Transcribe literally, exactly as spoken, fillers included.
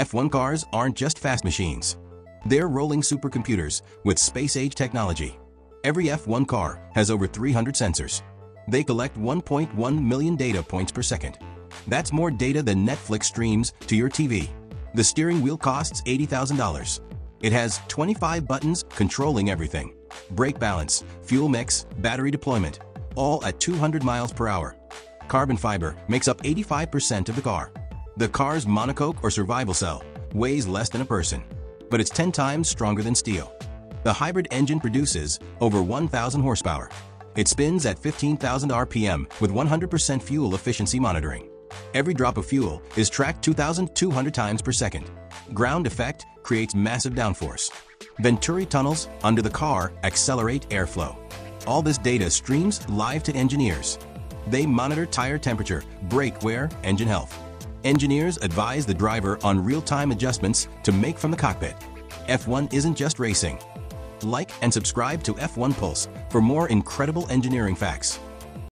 F one cars aren't just fast machines. They're rolling supercomputers with space-age technology. Every F one car has over three hundred sensors. They collect one point one million data points per second. That's more data than Netflix streams to your T V. The steering wheel costs eighty thousand dollars. It has twenty-five buttons controlling everything. Brake balance, fuel mix, battery deployment, all at two hundred miles per hour. Carbon fiber makes up eighty-five percent of the car. The car's monocoque or survival cell weighs less than a person, but it's ten times stronger than steel. The hybrid engine produces over one thousand horsepower. It spins at fifteen thousand R P M with one hundred percent fuel efficiency monitoring. Every drop of fuel is tracked two thousand two hundred times per second. Ground effect creates massive downforce. Venturi tunnels under the car accelerate airflow. All this data streams live to engineers. They monitor tire temperature, brake wear, engine health. Engineers advise the driver on real-time adjustments to make from the cockpit. F one isn't just racing. Like and subscribe to F one Pulse for more incredible engineering facts.